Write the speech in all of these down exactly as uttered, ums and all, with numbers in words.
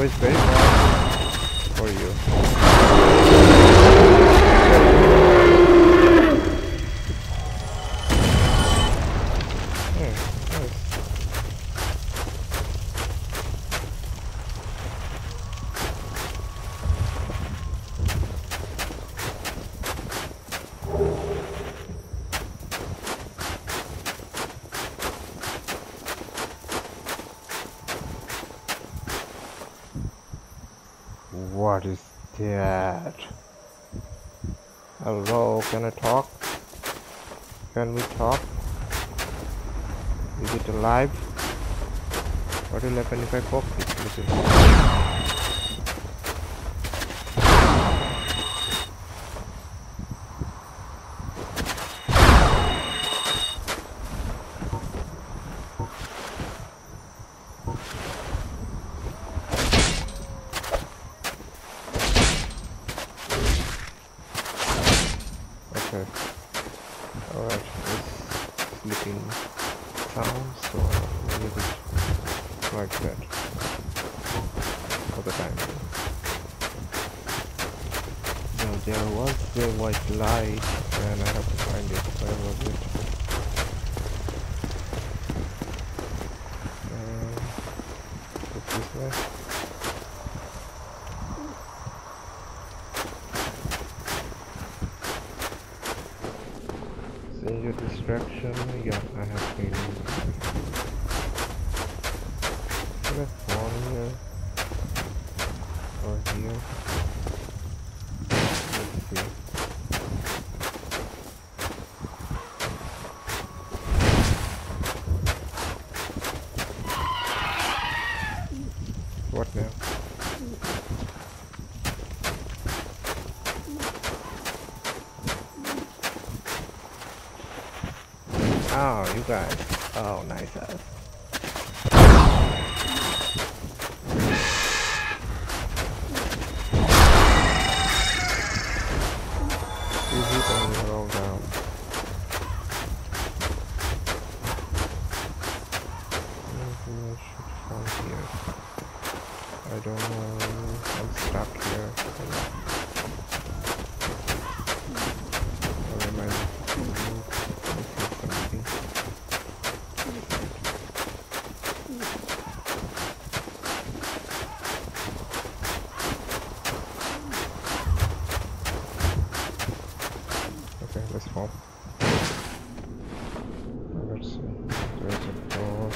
Oh, it's very bad for you. Hmm, nice. What is that? Hello, can I talk? Can we talk? Is it alive? What will happen if I poke it? Listen. Okay. Alright, it's sleeping sound, so I'll leave it like that for the time. Now there was the white light and I have to find it. Where was it? Uh, put this way. Danger distraction, yeah, I have seen it. One here or here. Let's see. What now? Oh, you guys. Oh, nice ass. You hit on the wrong ground. Maybe I should fall here. I don't know. I'm stuck here. Or am I... Okay, let's fall. Let's see. There's a door.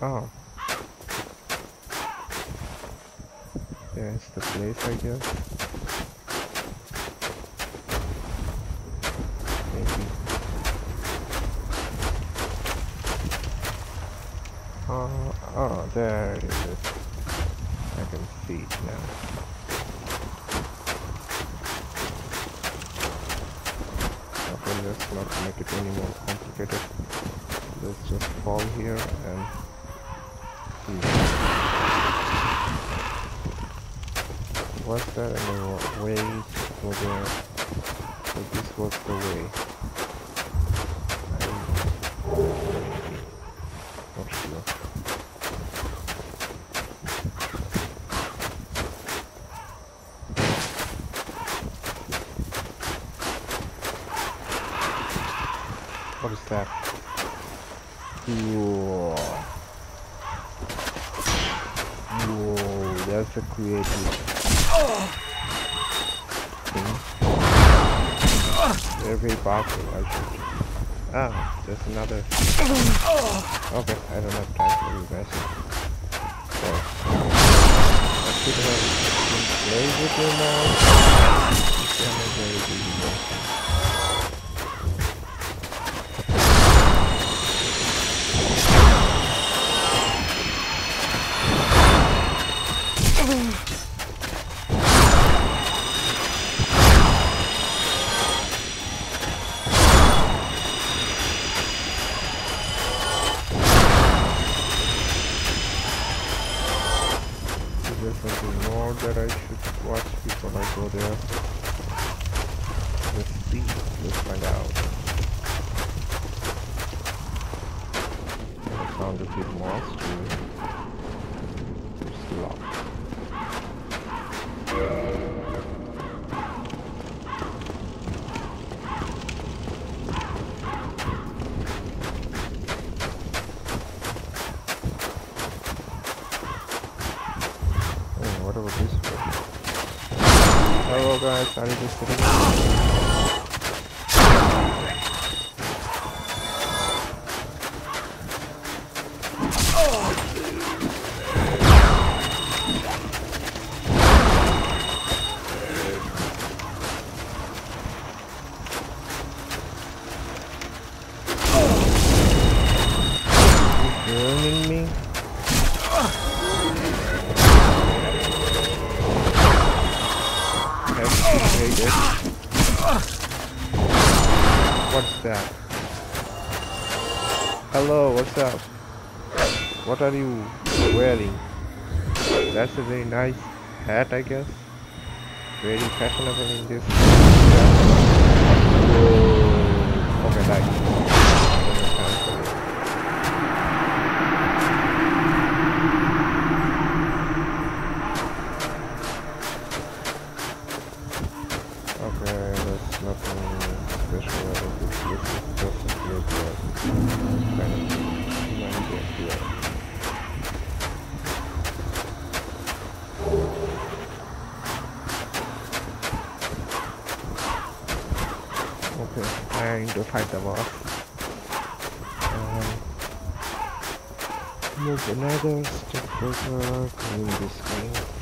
Oh. Yeah, it's the place, I guess. Maybe. Oh, oh, there it is. I can see it now. Okay, let's not make it any more complicated. Let's just fall here and... Was there any way to go there? So this was the way. I'm not sure. What is that? Whoa. Whoa, that's a creative thing. They're very powerful, I should. Ah, there's another. Okay, I don't have time for you guys. So, I should have played with you now. It's gonna be easy. Something more that I should watch before I go there. Let's see. Let's find out. I found a few monsters. It's locked. Hello guys, I just did it. Are you burning me? What's that? Hello, what's up? What are you wearing? That's a very nice hat, I guess. Very fashionable in this. Whoa. Okay, nice. Okay, I need to fight them off. Um, move another step further in this game.